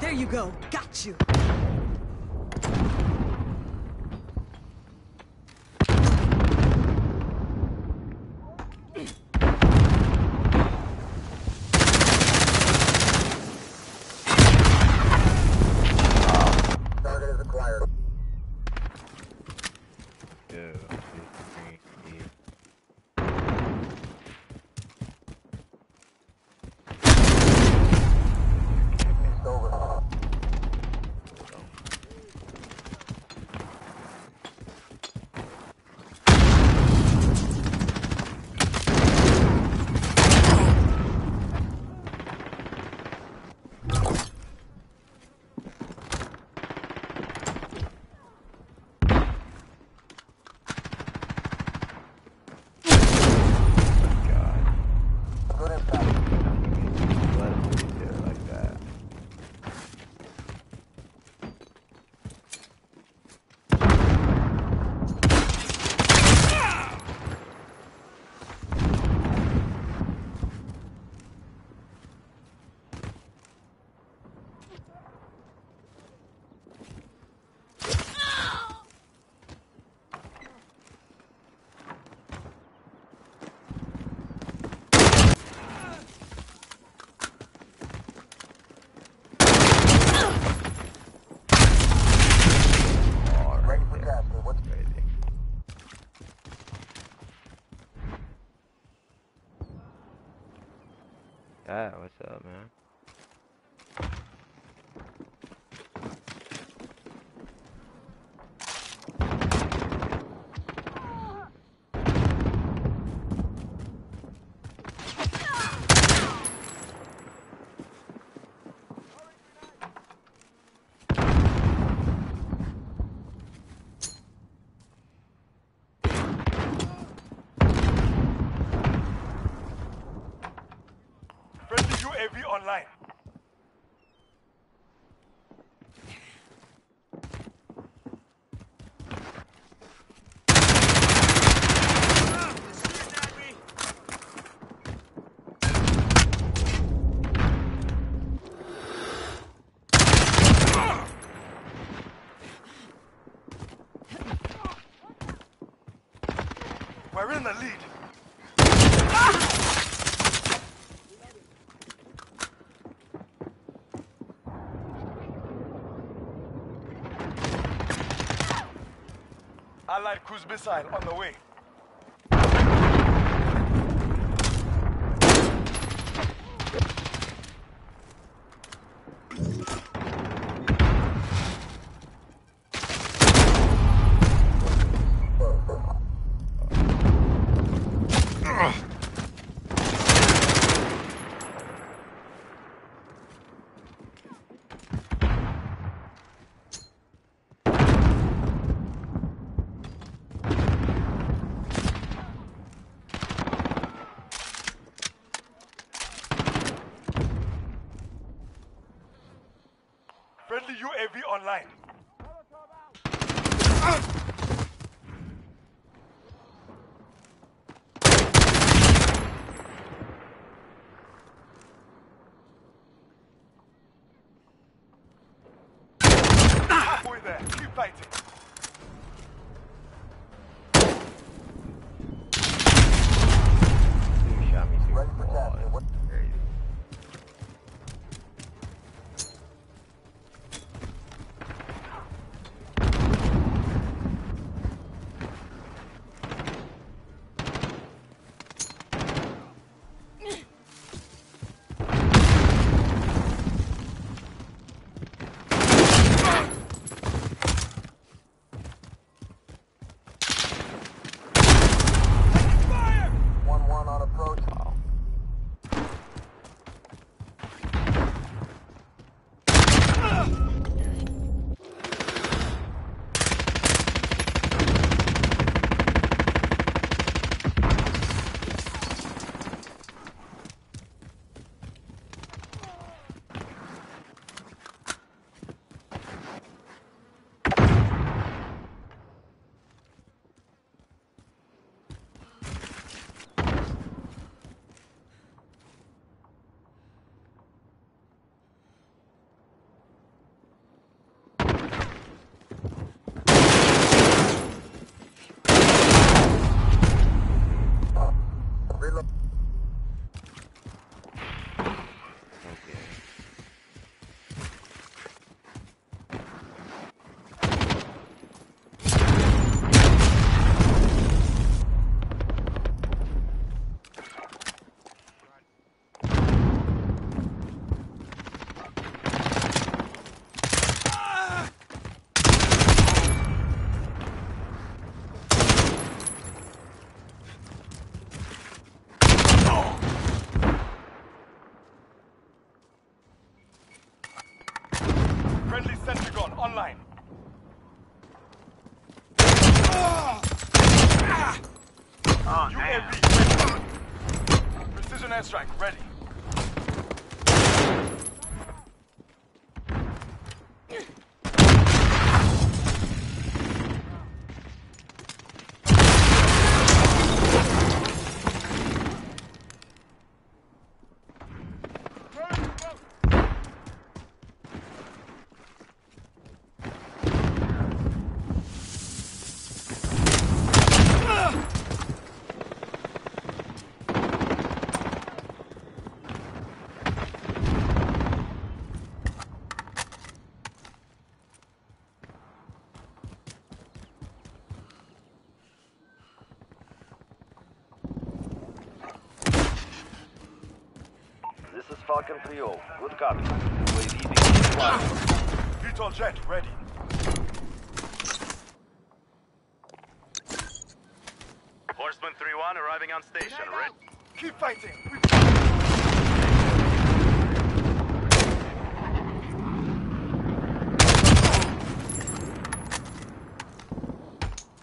There you go. Got you. What's up, man? UAV online. We're in the lead. Allied cruise missile on the way. Friendly UAV online. Halfway there, keep fighting. Friendly sentry gun online. UAV ready. Precision airstrike ready. Falcon 3-0, good copy. UAV Beetle jet ready. Horseman 3-1 arriving on station. Ready. Keep fighting.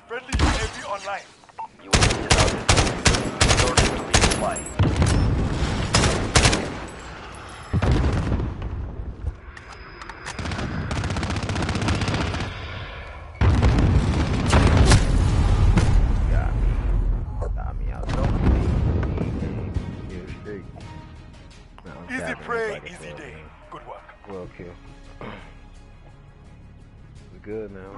Friendly UAV online. UAV is out. Order to be supplied. Good now.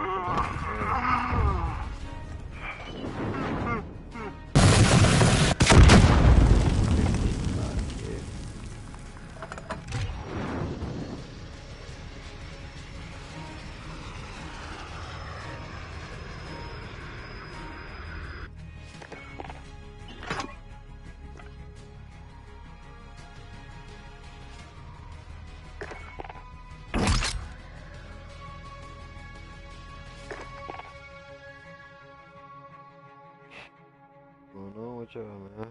What y'all, man?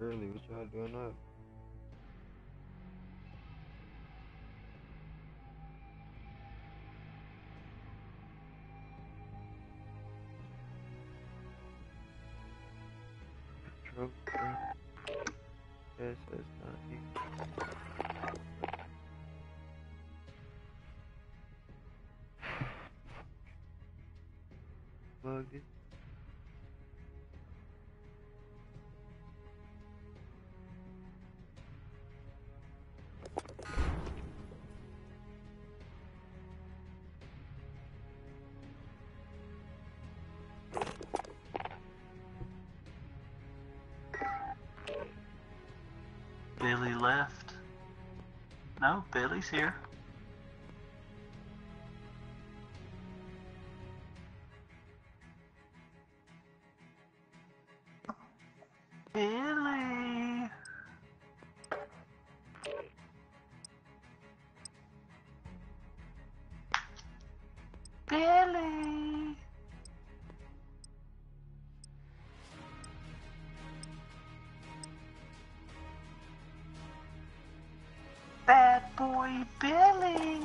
Early, what y'all doing up? Truck, yes, that's not you. Plug this. Bailey left. No, Bailey's here. Bailey! Bailey! Bad boy Billy!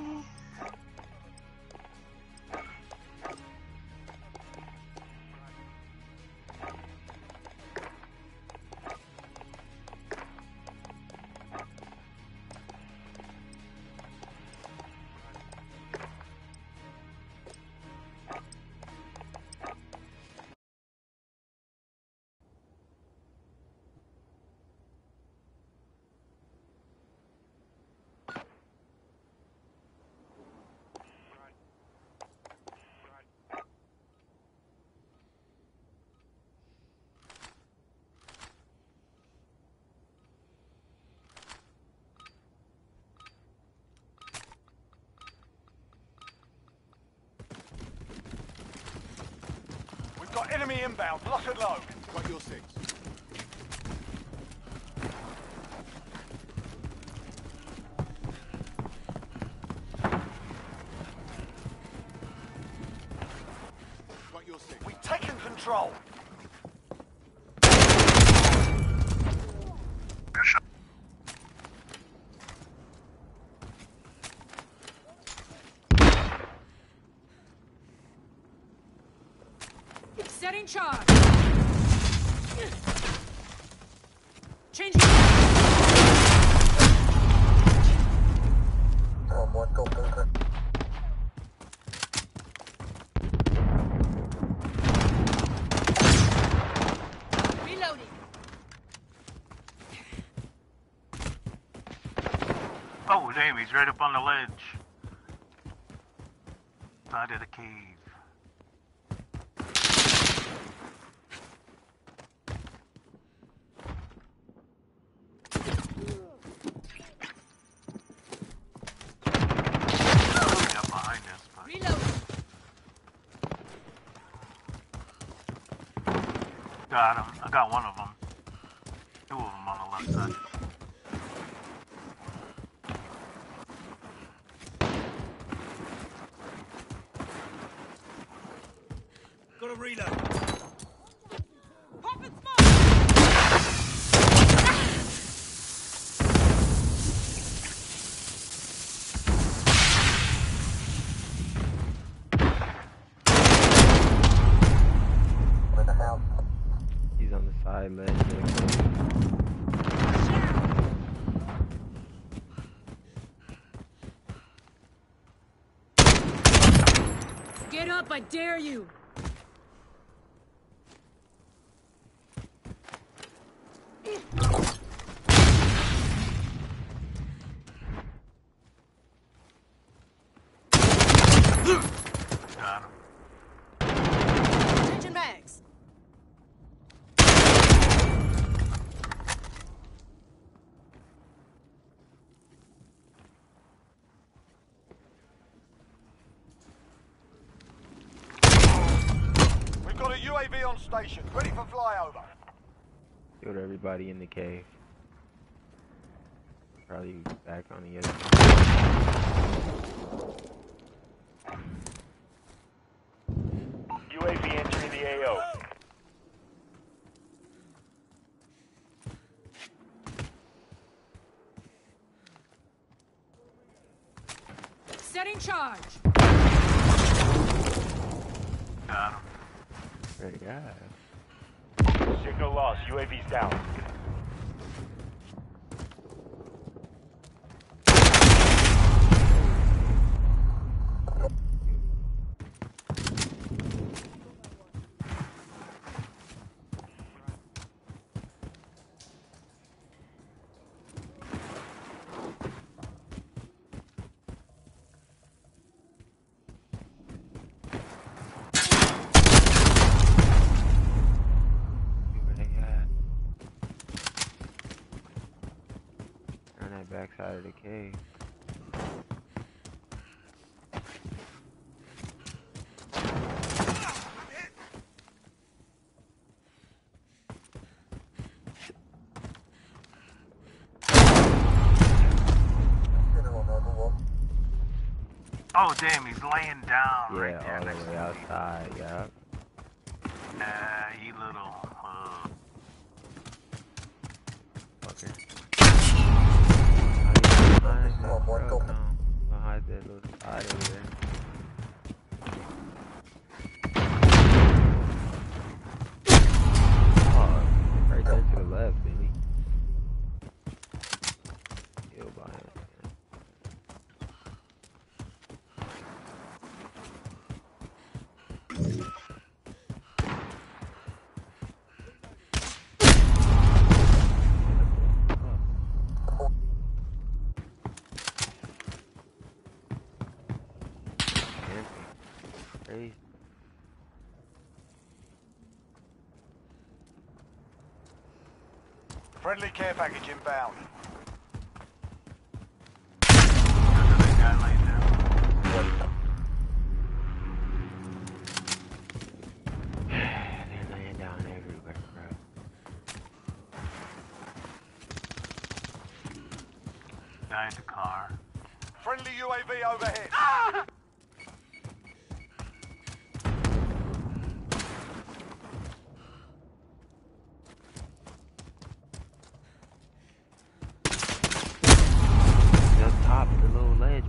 Enemy inbound, lock and load. Got your six. Got your six. We've taken control. Setting charge. Changing. Reloading. Oh damn, he's right up on the ledge. Side of the cave. Got him. I got one of them. Two of them on the left side. Gotta reload. Pop and smoke! Where the hell? He's on the side, man. Get up, I dare you! UAV on station, ready for flyover. Killed everybody in the cave. Probably back on the other side. UAV entering the AO. Setting charge. Got him. Great guy. Signal lost. UAV's down. Backside of the cave. Oh damn, he's laying down right there. Yeah, all the way outside, yeah. He little. Behind that little side over there. Oh, right there to the left, baby. Kill by him. Hey. Friendly care package inbound. They're laying down everywhere, bro. Guy in the car. Friendly UAV overhead. Ah!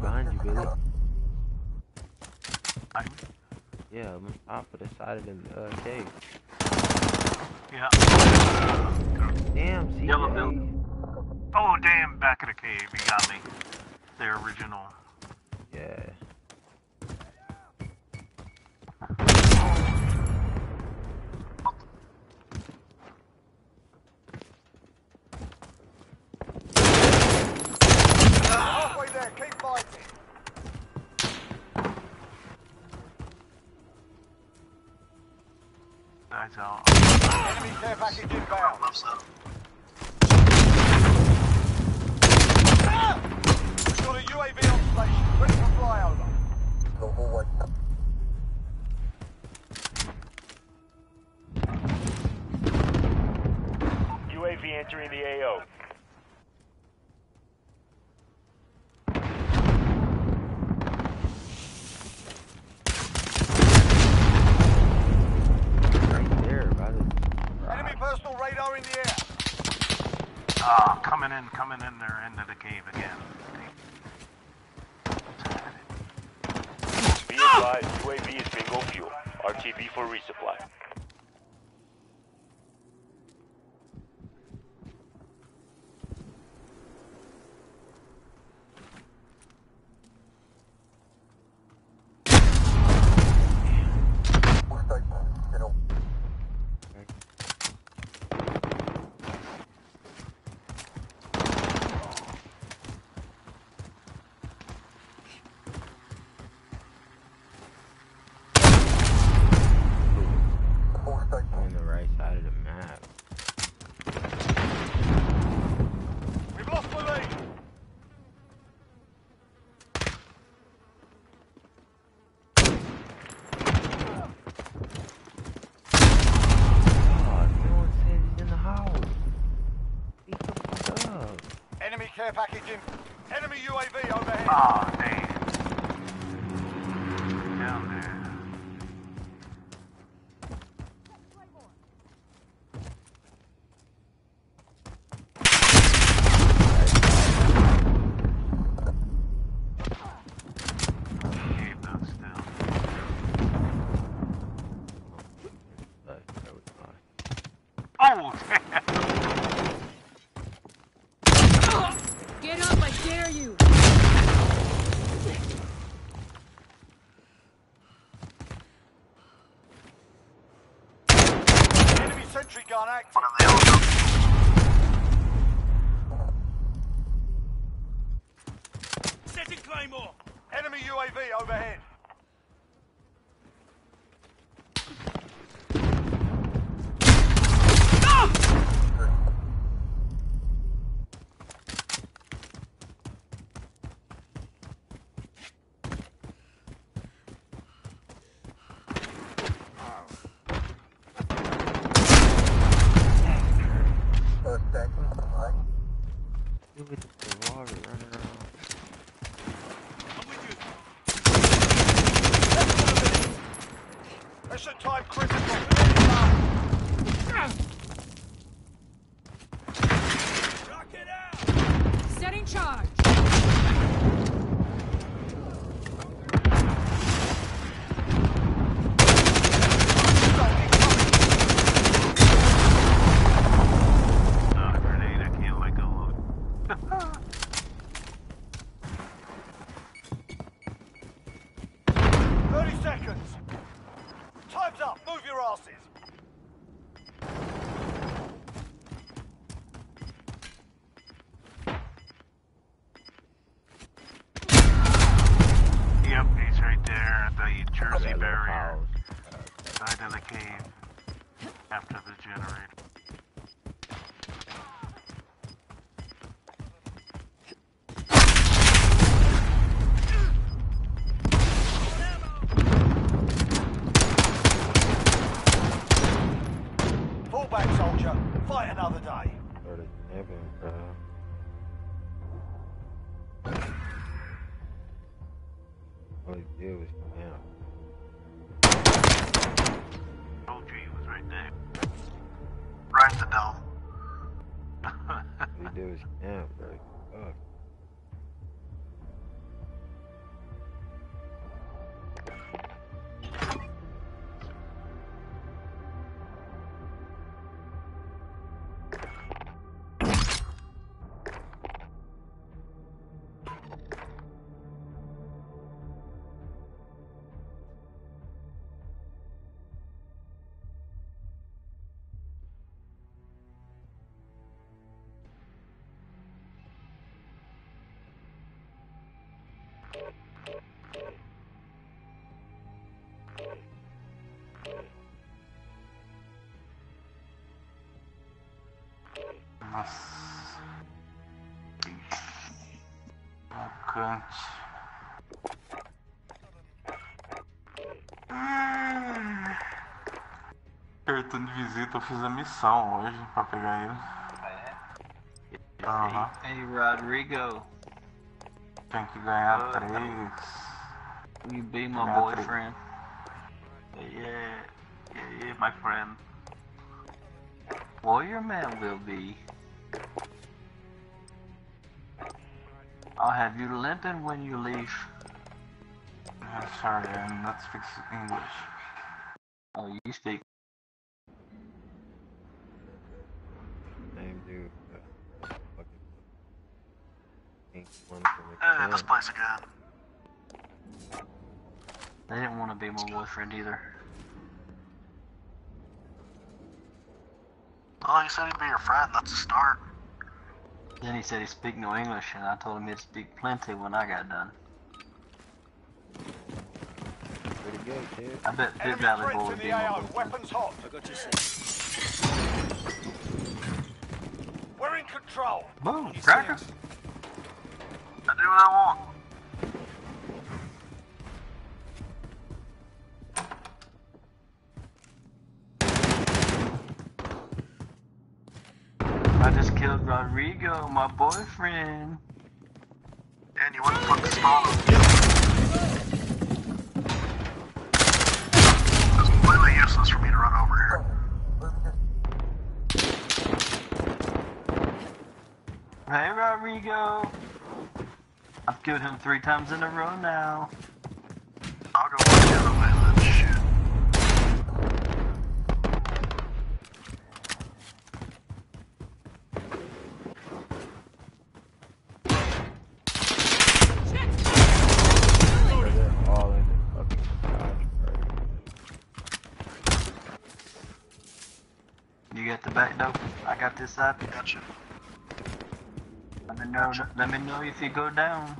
Behind you, Billy. Yeah, I'm opposite side of the cave. Yeah. Damn, CJ. Yellow building. Oh, damn, back of the cave. You got me. Their original. Yeah. Out. Enemy care package inbound. We've got a UAV on station. Ready for flyover. Go forward. UAV entering the AO. Coming in there into the cave again. Be advised, UAV is bingo fuel. RTB for resupply. Care package in. Enemy UAV overhead. Ah, damn. Down there. Cave though still. Oh, damn. Sentry gun active. Setting claymore. Enemy UAV overhead. Yeah, bro. Oh. Nossa. Marcante. Cartão de visita, eu fiz a missão hoje pra pegar ele. Ah, é? Hey, Rodrigo. Tem que ganhar 3. You be my boyfriend. Yeah, my friend. Warrior man will be. I'll have you limping when you leave. I'm sorry, I'm not speaking English. Oh, you speak. Damn, dude. Let's play this again. They didn't want to be my boyfriend either. Oh, he said he'd be your friend, that's a start. Then he said he speak no English, and I told him he'd speak plenty when I got done. Pretty good, dude. I bet Big Valley Boy would be my weapons hot. I got you safe. We're in control. Boom, Striker. I do what I want. I just killed Rodrigo, my boyfriend. And you wouldn't fuck the spawn. It's completely useless for me to run over here. Hey Rodrigo! I've killed him 3 times in a row now. I'll go watch the other way, let's shoot. They're all in the fucking garage. You got the back door? I got this side. Gotcha. Let me know if you go down. Oh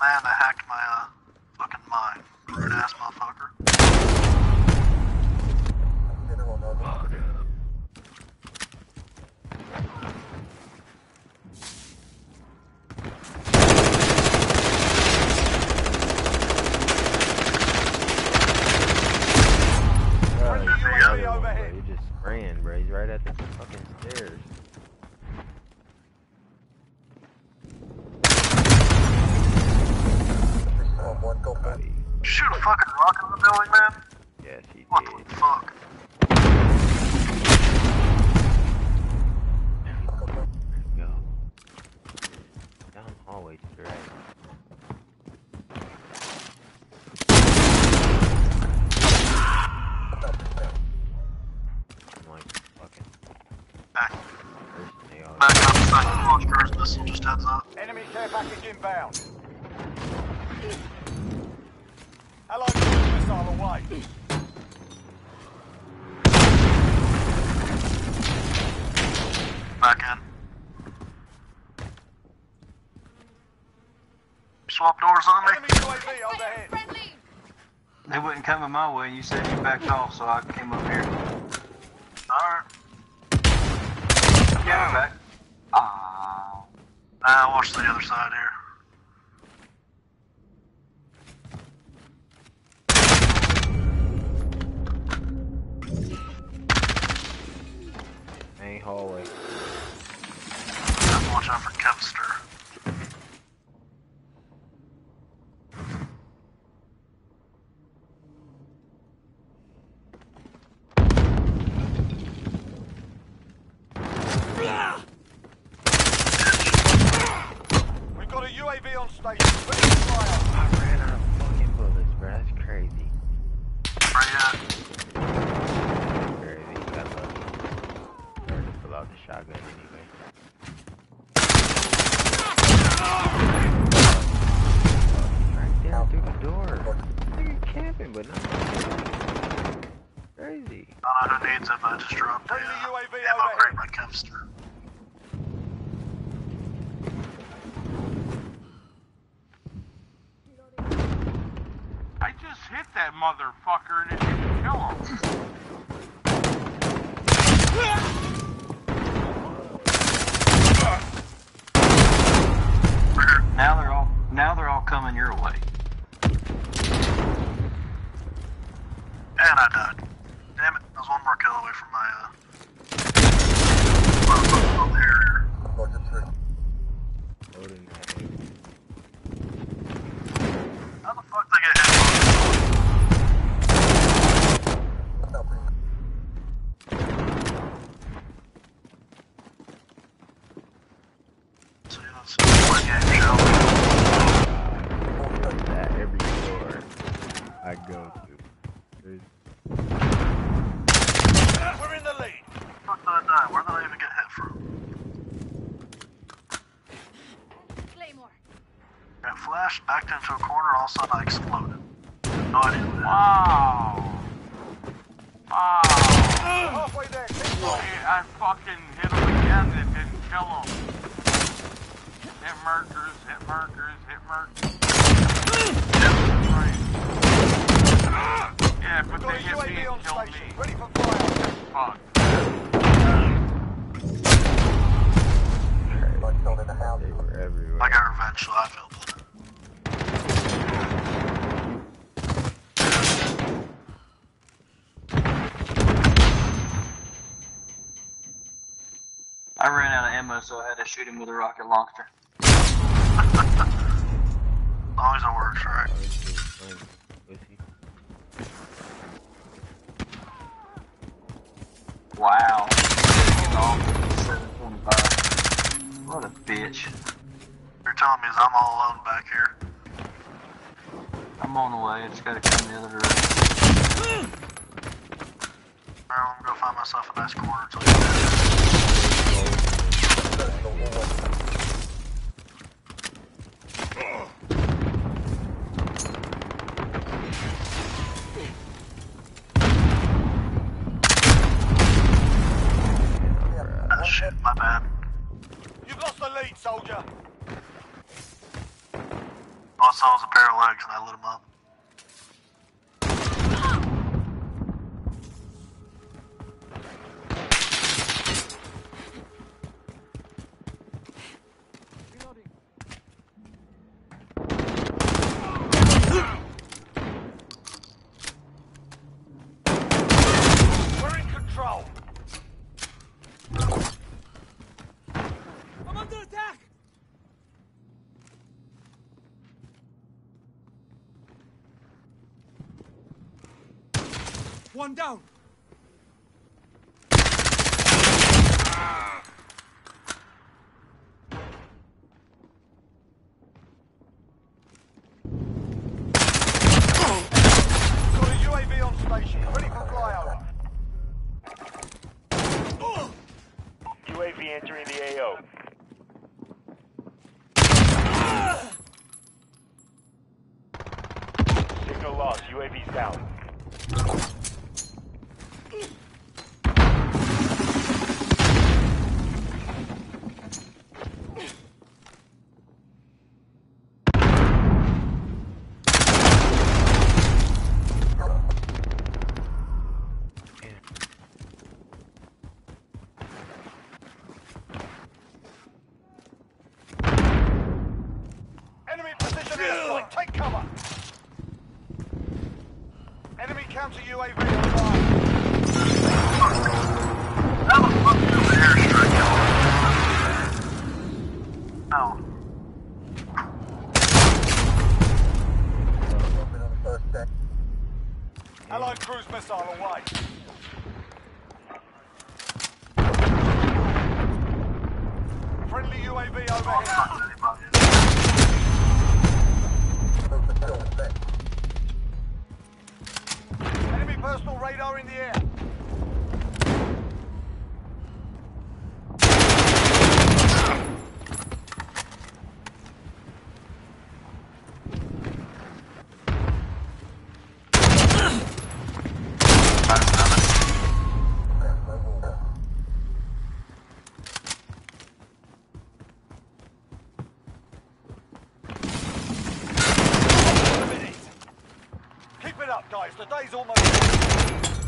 man, I hacked my fucking mine. Rude ass motherfucker. Oh, yeah. Right at the fucking stairs. Shoot a fucking rock in the building, man? Yes, he did. What the fuck? Let's go. Down the hallway to the right. Back up, second launch first missile, just heads up. Enemy care package inbound. Allied missile away. Back in. Swap doors on me. Enemy UAV overhead. They wouldn't come in my way, you said you backed off, so I came up here. Alright. Yeah, I'm back. Watch the other side here. Hey, hallway. Watch out for Kevster. I ran out of fucking bullets, bro. That's crazy. That's crazy. I love you. Learn to pull out the shotgun anyway. He's right down through the door. Nigga camping, but not crazy. I don't know who needs it, but I just dropped the ammo crate in my canister. just hit that motherfucker and it didn't kill him. Now they're all coming your way. And I died. Damn it, I was one more kill away from my How the fuck did I get hit? So you don't see one game show. I've done that every door I go to. Dude. We're in the lead! Fuck did I die? Where did I even get hit from? Claymore. I flashed, backed into a corner, all of a sudden I exploded. No idea what happened. Wow! Wow! Halfway there, I fucking hit him again, it didn't kill him. Hit murkers, hit murkers, hit murkers. Right. Yeah, but they hit me and killed me. Ready for fire. Fuck. They were everywhere. I got revenge, so I felt it. I ran out of ammo, so I had to shoot him with a rocket launcher. Always it works, right? Wow. 725. What a bitch. You're telling me I'm all alone back here. I'm on the way. I just gotta come the other direction. Alright, I'm gonna go find myself a nice corner until you shit, my bad. You've lost the lead, soldier. All I saw was a pair of legs and I lit him up. One down. guys. The day's almost Still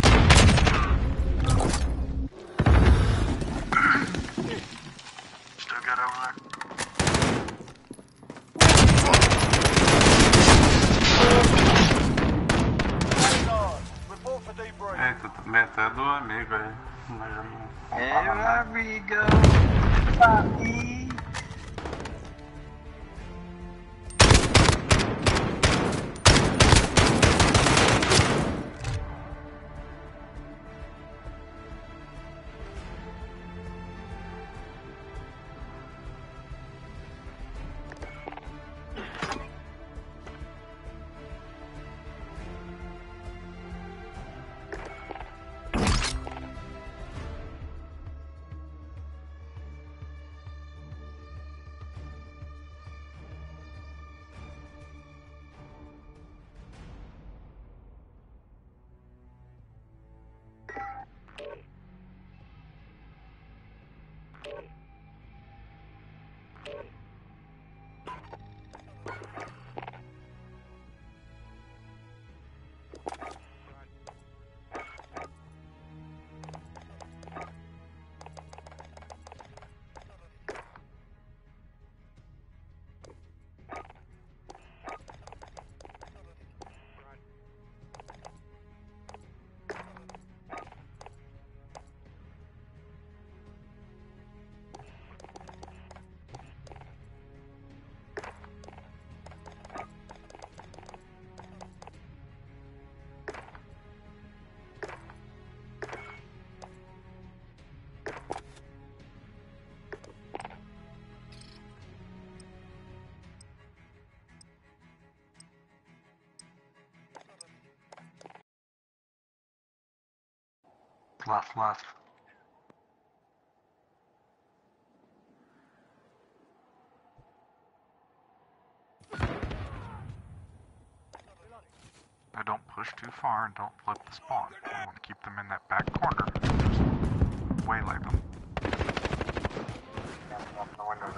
good over there. Report for debrief. É, tu também até do amigo aí. É, meu amigo. Papi. Last. Now don't push too far and don't flip the spawn. You want to keep them in that back corner. Just waylay them.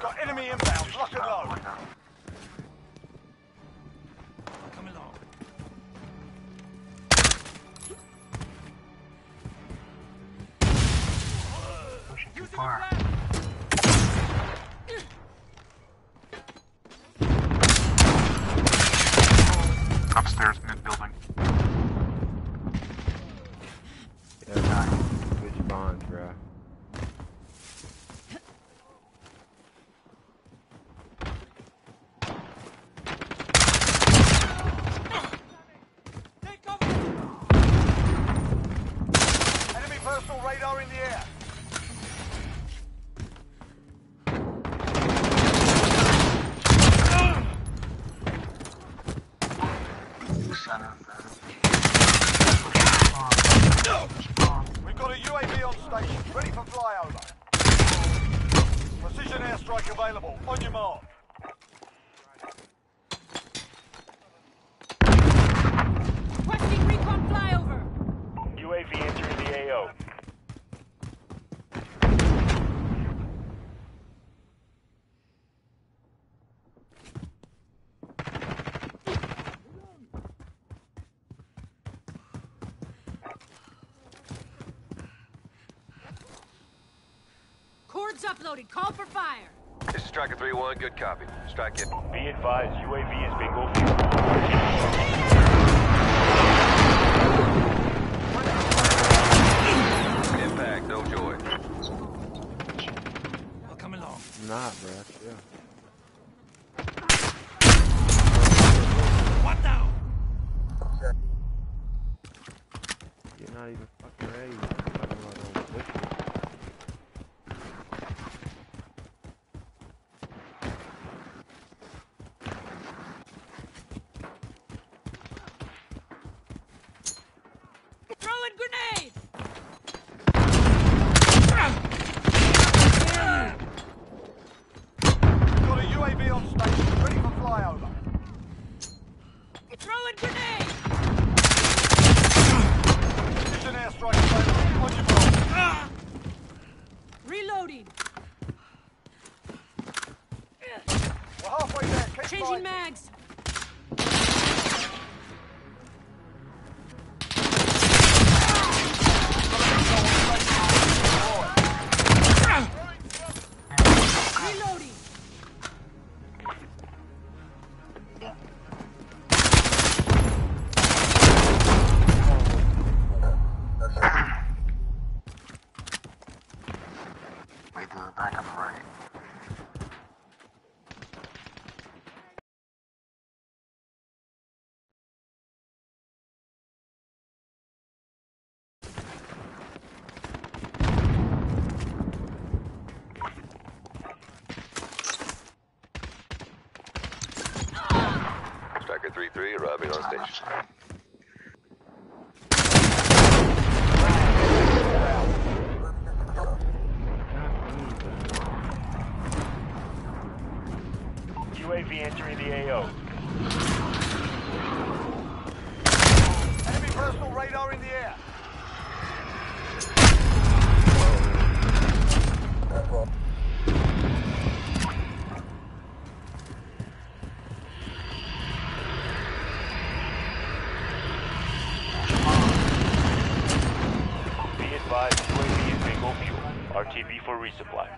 Got enemy inbound, lock and load. Far. Upstairs, mid building. Yeah, switch bonds, bro. Take cover. Enemy personal radar in the air. We've got a UAV on station, ready for flyover. Precision airstrike available, on your mark. Requesting recon flyover. UAV entering the AO. Uploaded. Call for fire. This is Striker 3-1. Good copy. Strike it. Be advised, UAV is being overview. Impact, no joy. I'll come along. Nah, bro. Yeah. What now? You're not even fucking ready. Changing mags. 3-3 arriving on station. UAV entering the AO. Enemy personal radar in the air. Be advised, UAV is bingo fuel. RTB for resupply.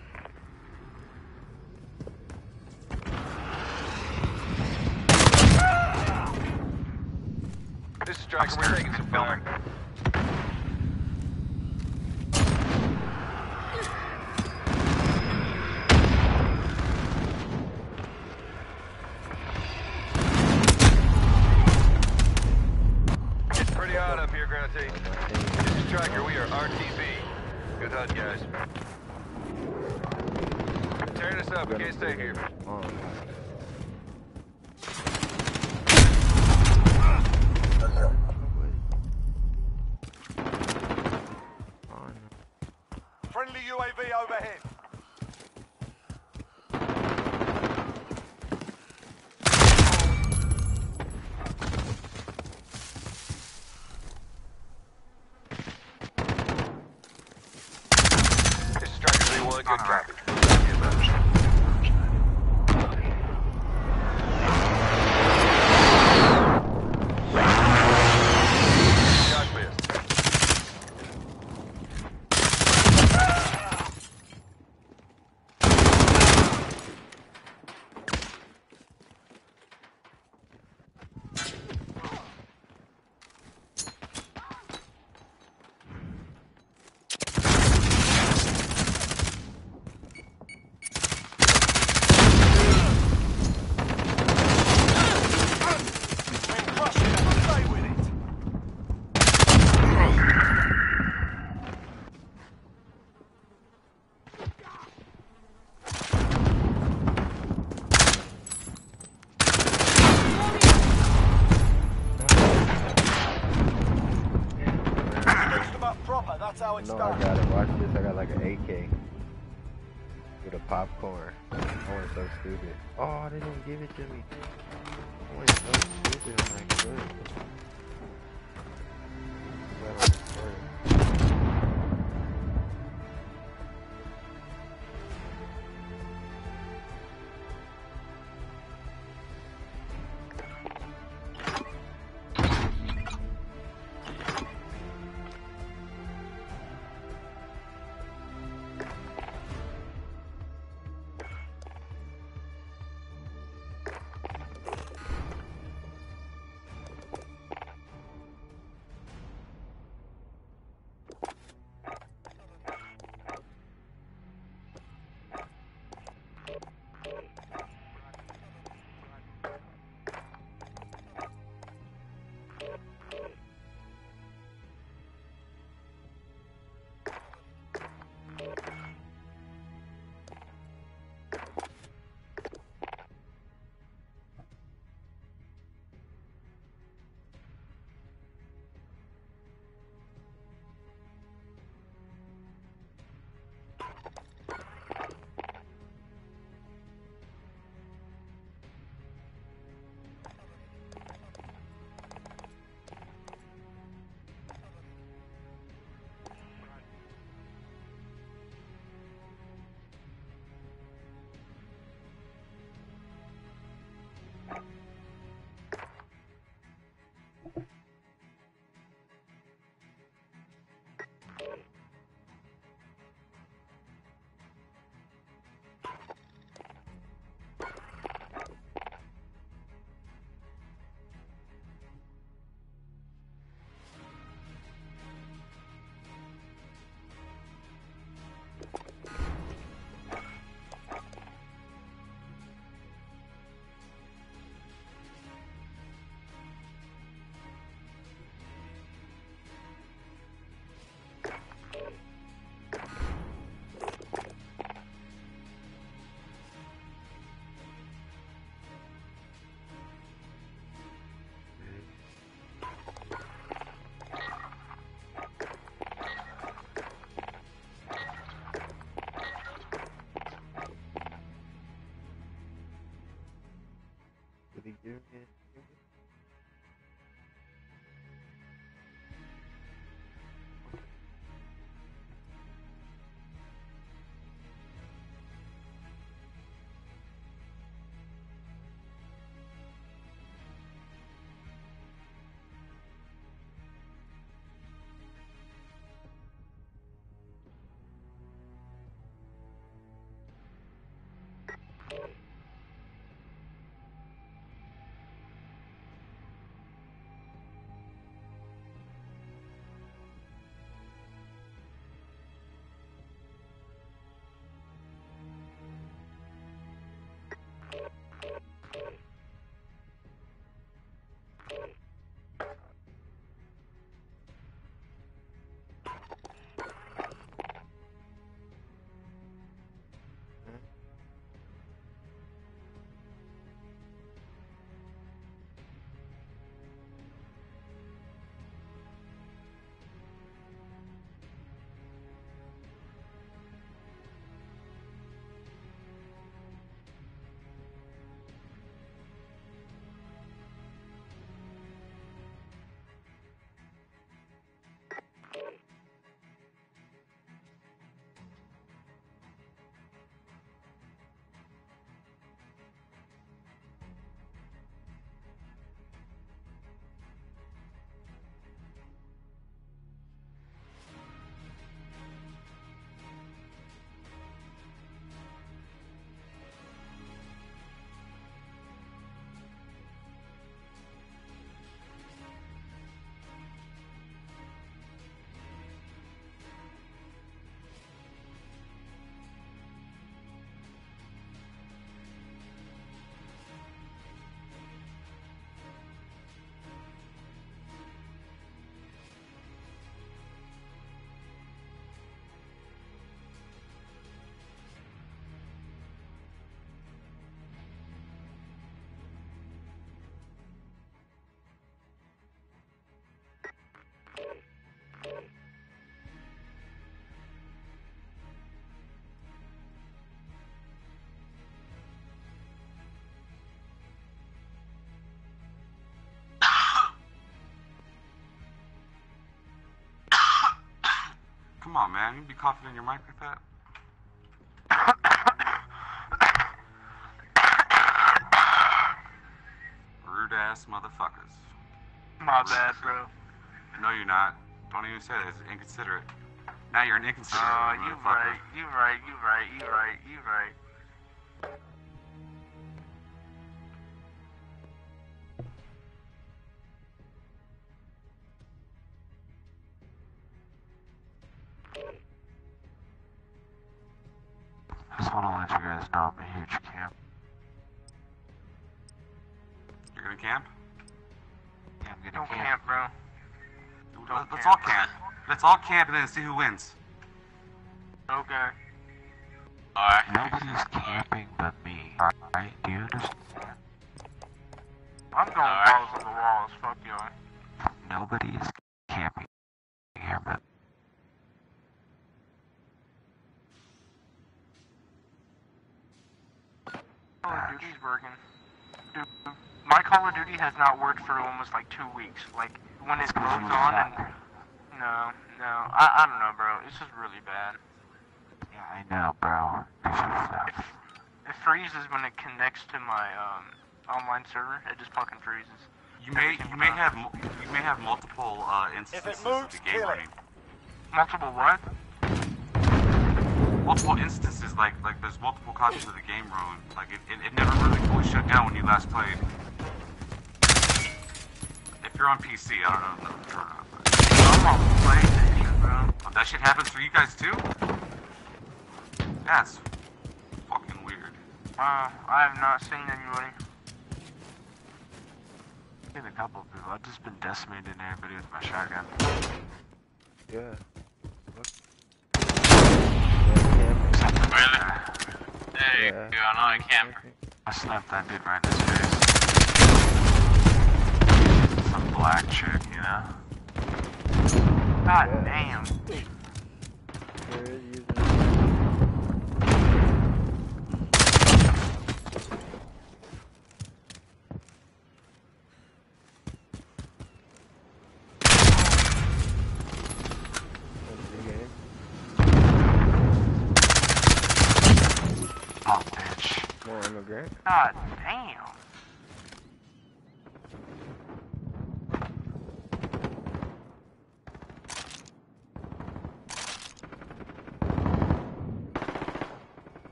This is Striker, we're taking some building. It's pretty hot up here, Ground Team. This is Striker, we are RTB. Good hunt, guys. Tearing us up, we can't stay here. Friendly UAV overhead. This is Striker 3-1, good copy. That's how it started. No, I got it. Watch this. I got like an AK with a popcorn. I went so stupid. Oh, they didn't give it to me. I went so stupid. I'm like, good. Come on, man. You can be confident in your mic like that. Rude ass motherfuckers. My bad, bro. No, you're not. Don't even say that. It's inconsiderate. Now you're an inconsiderate motherfucker. Oh, you right. Just want to let you guys know I'm a huge camp. You're gonna camp? Yeah, I'm gonna camp, bro. Dude, let's all camp. Let's all camp and then see who wins. Okay. Alright. Nobody's camping but me. Alright, do you understand? I'm going balls on the walls, fuck y'all. Nobody's camping here but Call of Duty's working. Dude, my Call of Duty has not worked for almost like 2 weeks. Like, when it goes on and... No, I don't know, bro. It's just really bad. Yeah, I know, bro. This is it freezes when it connects to my online server. It just fucking freezes. You may have multiple instances of the game running. Multiple what? Multiple instances, like there's multiple copies of the game ruined. Like it never really fully shut down when you last played. If you're on PC, I don't know if I'm on PlayStation, bro. Oh, that shit happens for you guys too? That's fucking weird. I have not seen anybody. I've seen a couple of people. I've just been decimating everybody with my shotgun. Yeah. Really? There you go, another camper. I slapped that dude right in his face. Some black chick, you know? God damn. God damn. Gotcha,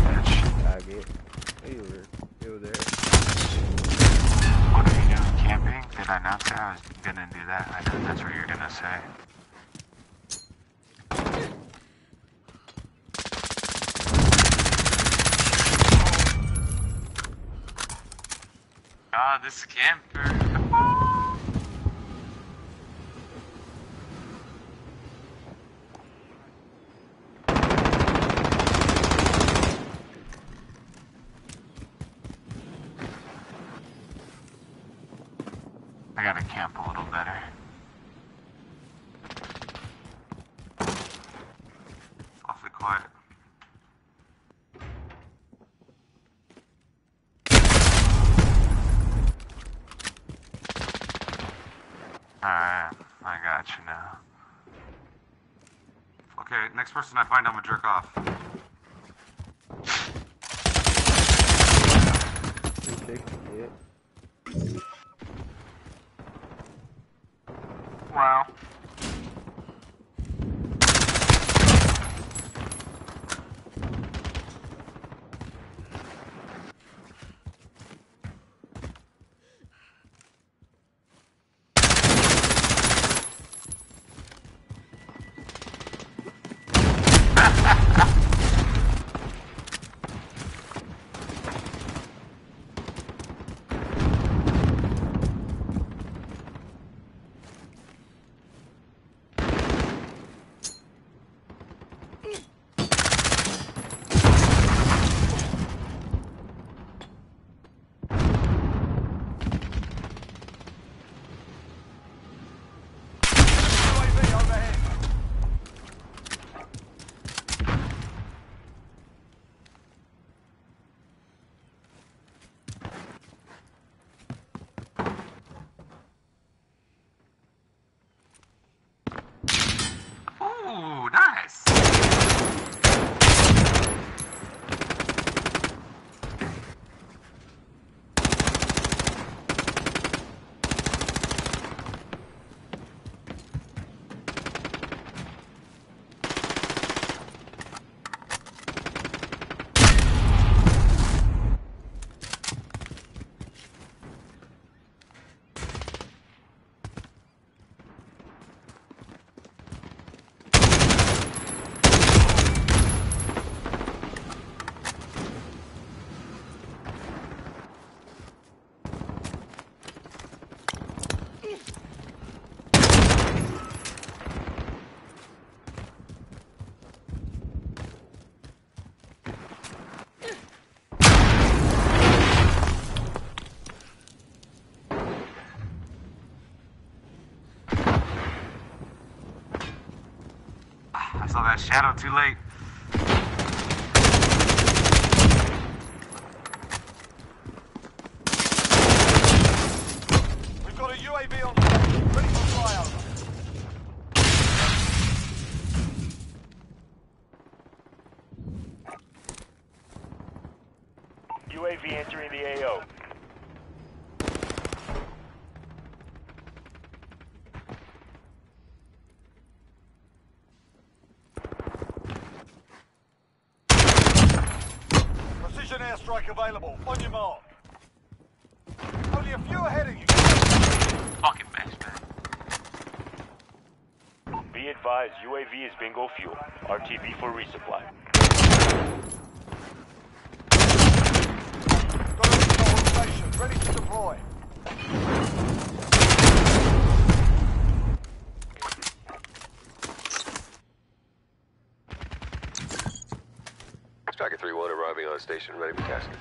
bitch. I get it. Hey, you were there. Camping? Did I not say I was gonna do that? I know that's what you're gonna say. God, this camper. I gotta camp a little better. It's awfully quiet. Alright, I got you now. Okay, next person I find, I'm gonna jerk off. Wow. Ooh, nice. I saw that shadow too late. We've got a UAV on the way, ready for flyover. UAV entering the AO. Airstrike available. On your mark. Only a few ahead of you. Fucking matchback. Be advised, UAV is bingo fuel. RTB for resupply. Got a recon station ready to deploy. Striker 3-1 arriving on station, ready for tasking.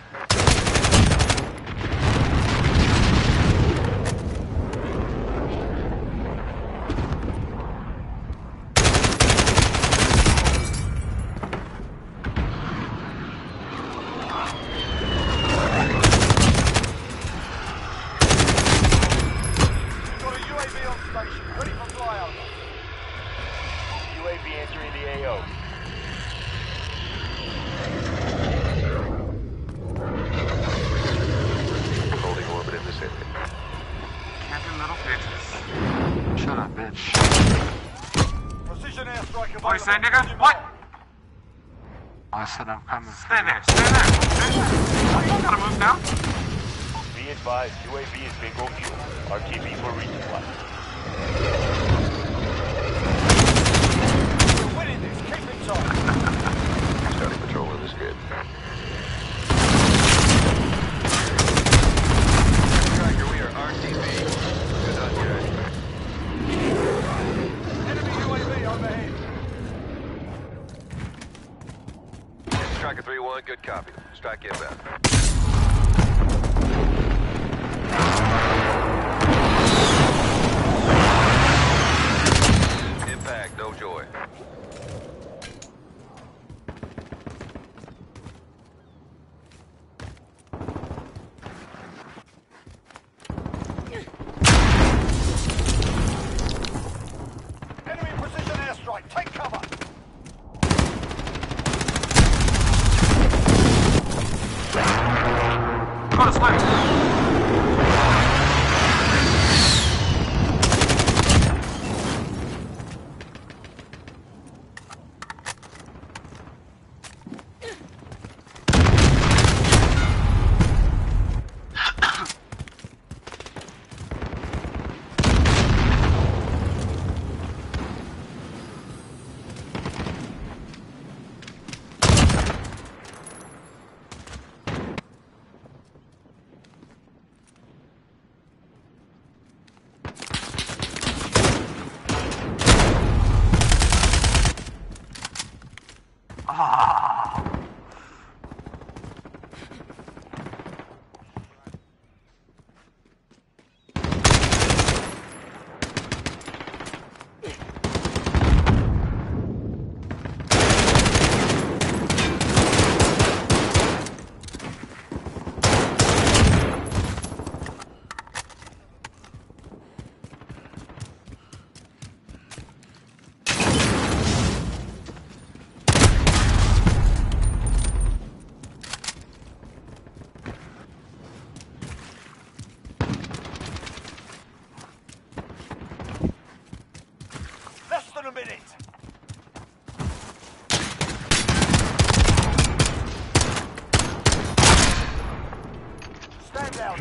Got a UAV on station, ready for flyover. UAV entering the AO. Shut up, bitch. Precision airstrike. What you say, nigga? What? I said I'm coming. Stay there, stay there. I don't gotta move now. Be advised, UAV is bingo fuel. RTB for resupply. We're winning this. Keep it tight. Starting patrol in this kid. Striker, we are RTB. Good on your ass. Striker 3-1, good copy. Strike inbound. Impact, no joy.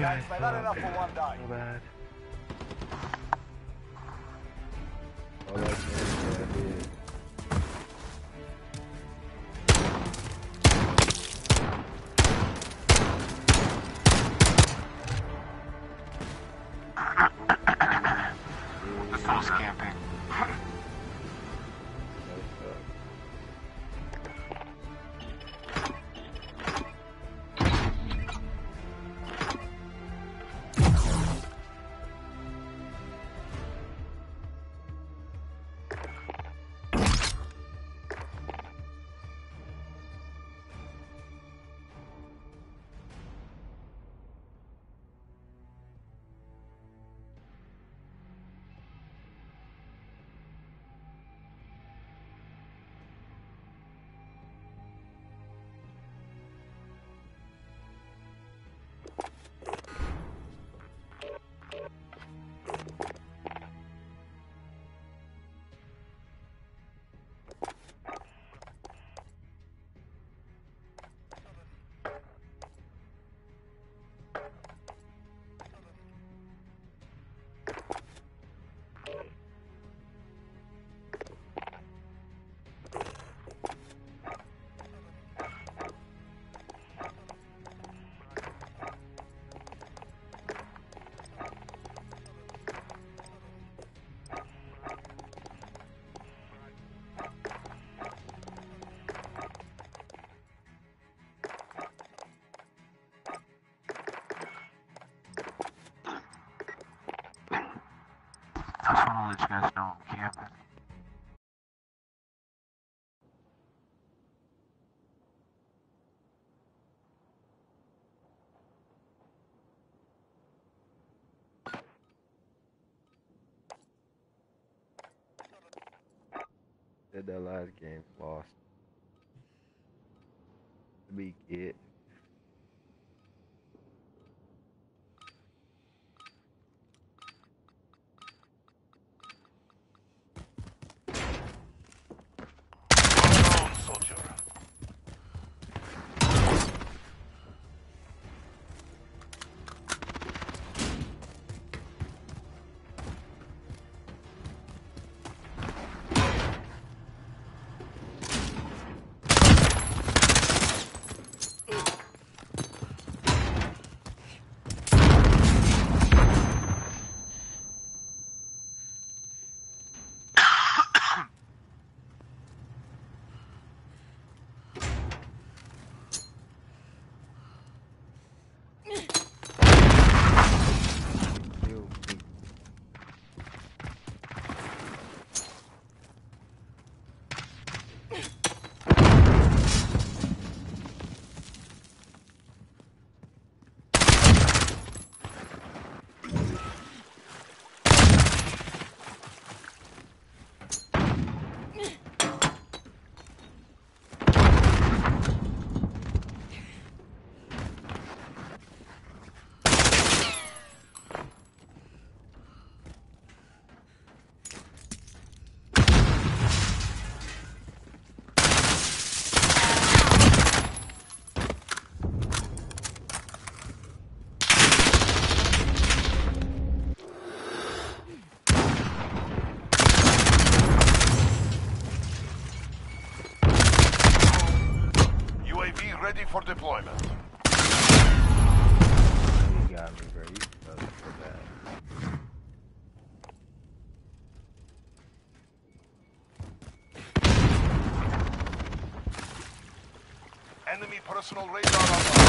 guys, but not enough for one die. So bad. Oh, that's really let you guys know I'm camping. Said that last game lost. We get. Ready for deployment. You got me, bro. That's so bad. Enemy personal radar online.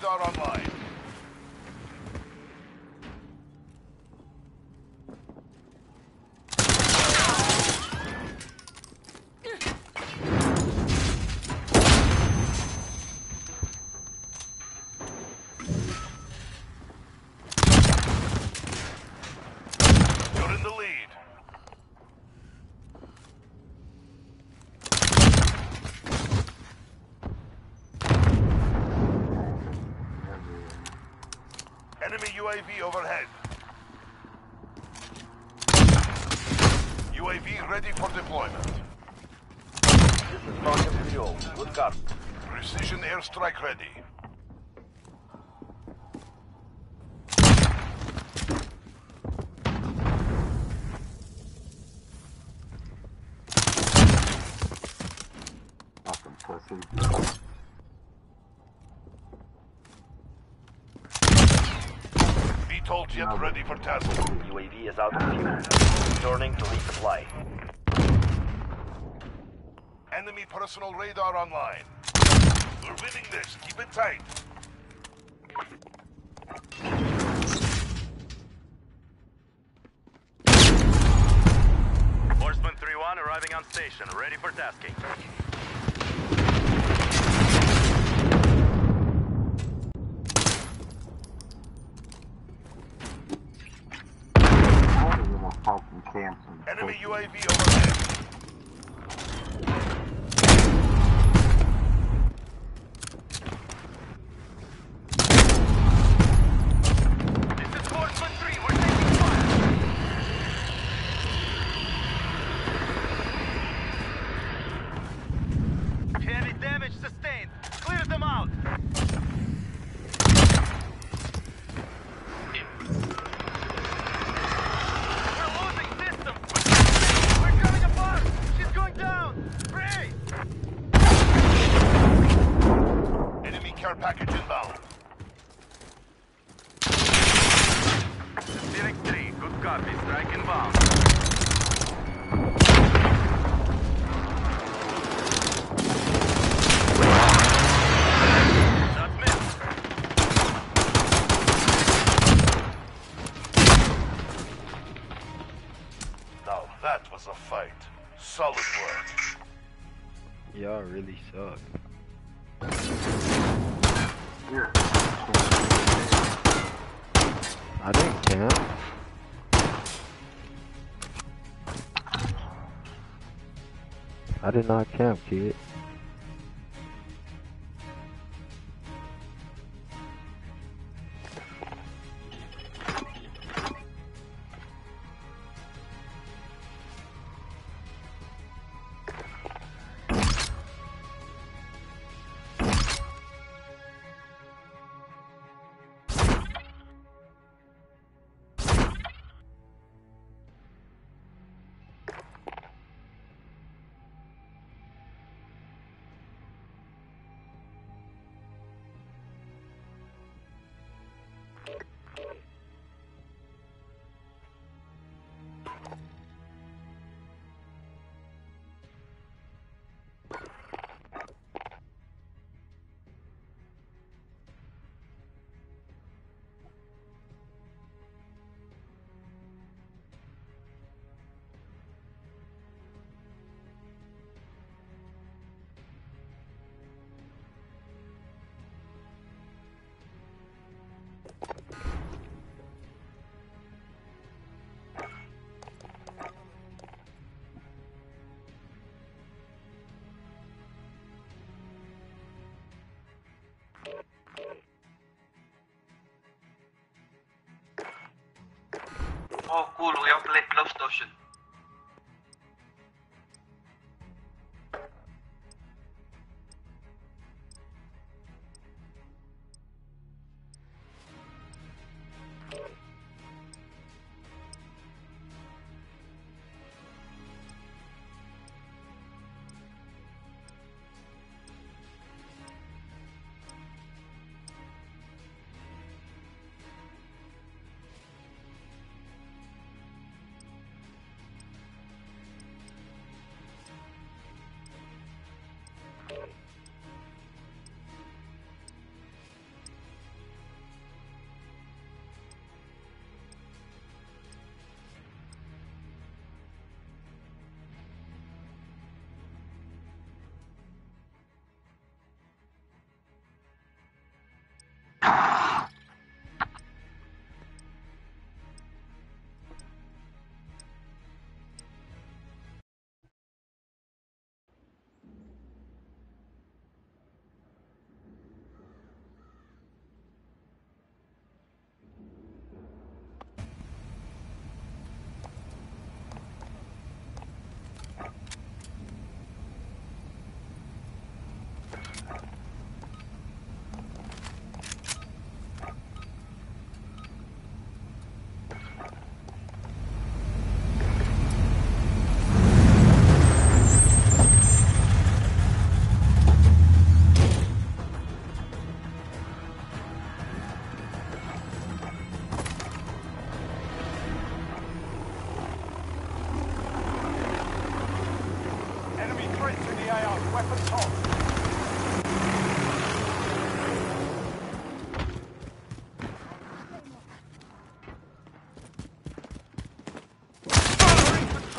radar online. UAV overhead. UAV ready for deployment. This is rocket fuel. Good card. Precision airstrike ready. Fucking pussy. All jet ready for task. UAV is out of fuel. Returning to resupply. Enemy personal radar online. We're winning this. Keep it tight. Horseman 3-1 arriving on station. Ready for tasking. Enemy UAV overhead. This is Horseman 3, we're taking fire! Heavy damage sustained, clear them out! Package inbound. Striker 3, good copy. Strike inbound. Shot missed. Now that was a fight. Solid work. Y'all really suck. I didn't care. I did not camp, kid. Oh cool, we have to let love station.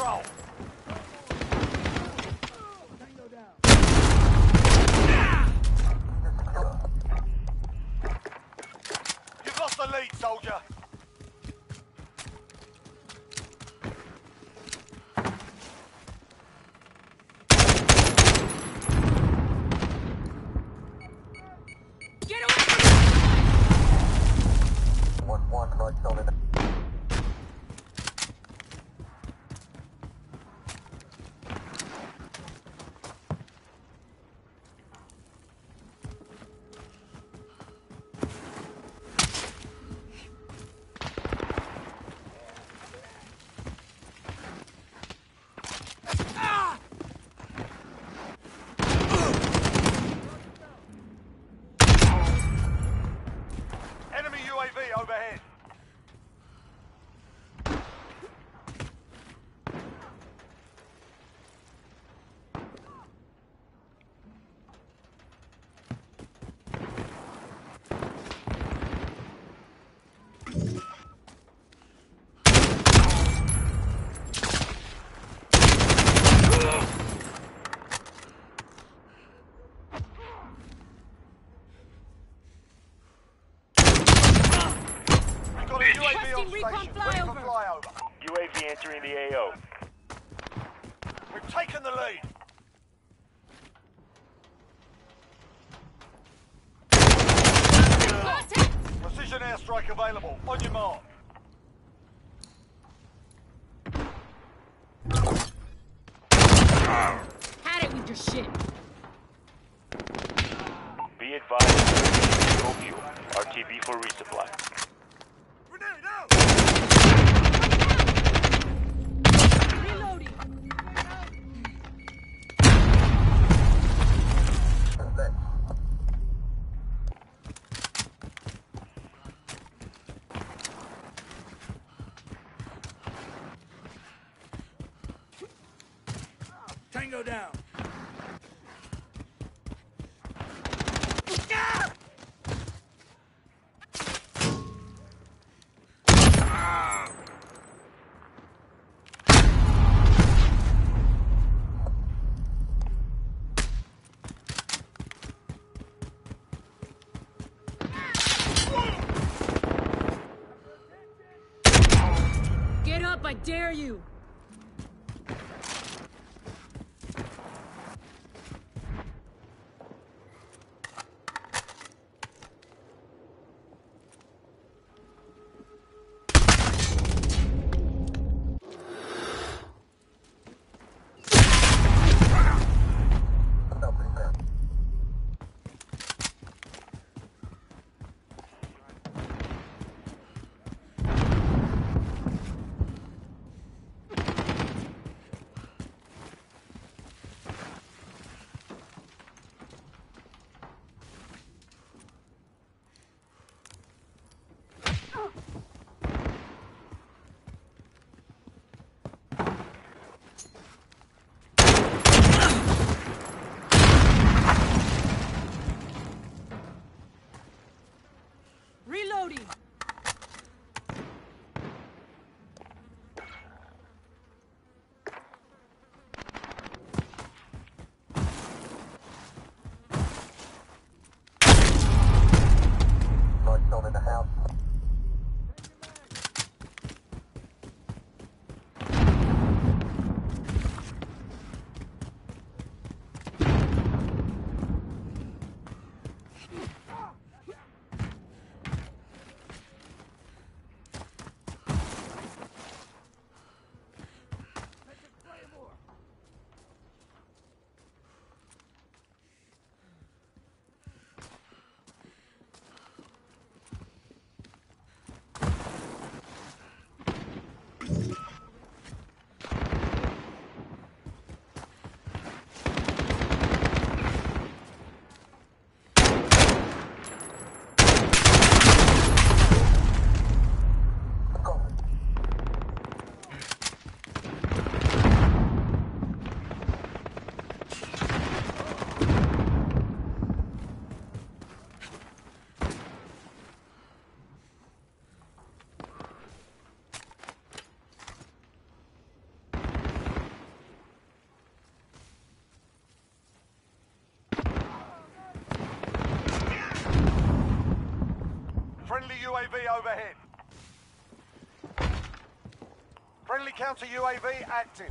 control. You've lost the lead, soldier. Overhead. UAV entering the AO. We've taken the lead. Precision airstrike available. On your mark. Had it with your shit. Be advised. OQ. RTB for resupply. Tango down. Get up, I dare you. UAV overhead. Friendly counter UAV active.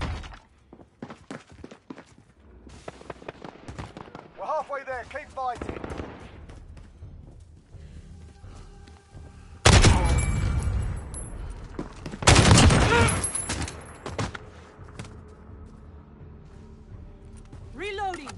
We're halfway there, keep fighting. Reloading.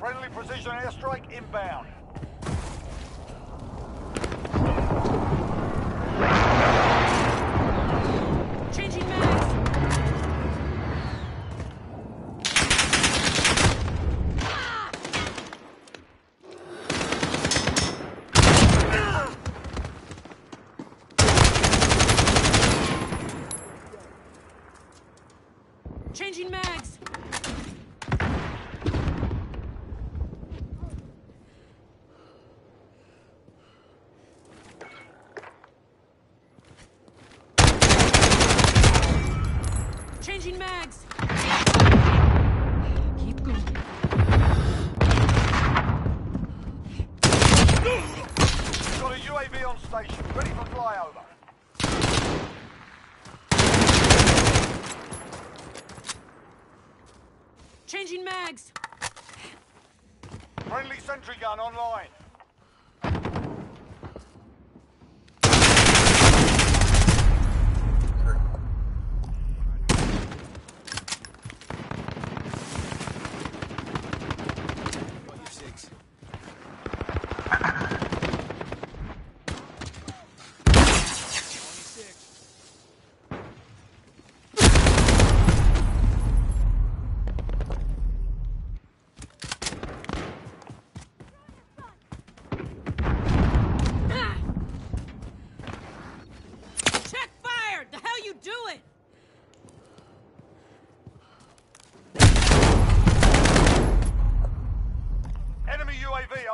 Friendly precision airstrike inbound. Changing mags. Changing mags. Changing mags. Keep going. We've got a UAV on station, ready for flyover. Changing mags. Friendly sentry gun online.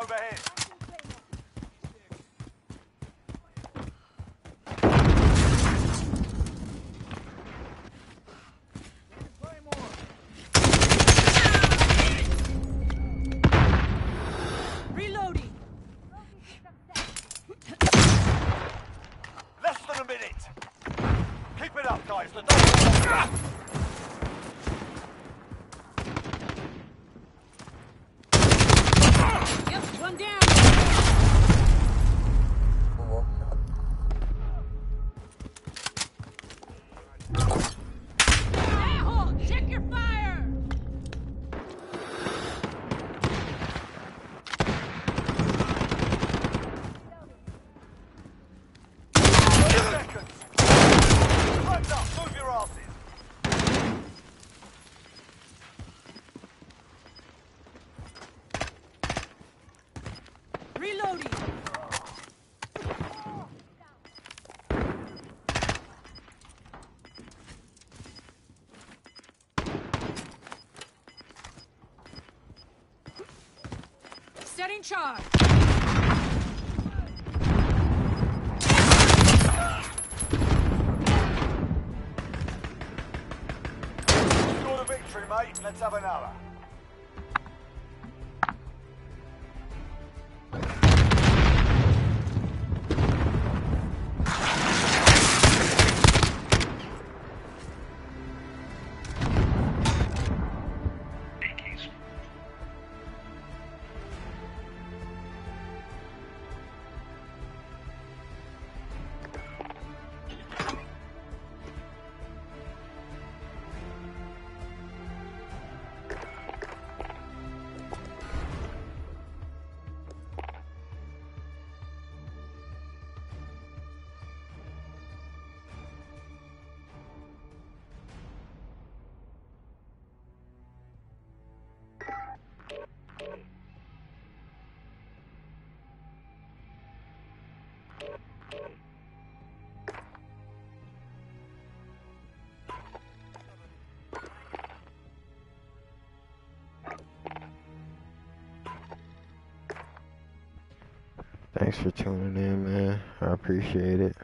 Overhead. Reloading. Less than a minute. Keep it up, guys. The dogs. One down. Asshole, check your fire. Seconds. Time's up. Move your asses. Reloading. Setting charge. Score the victory, mate. Let's have another. Thanks for tuning in, man. I appreciate it.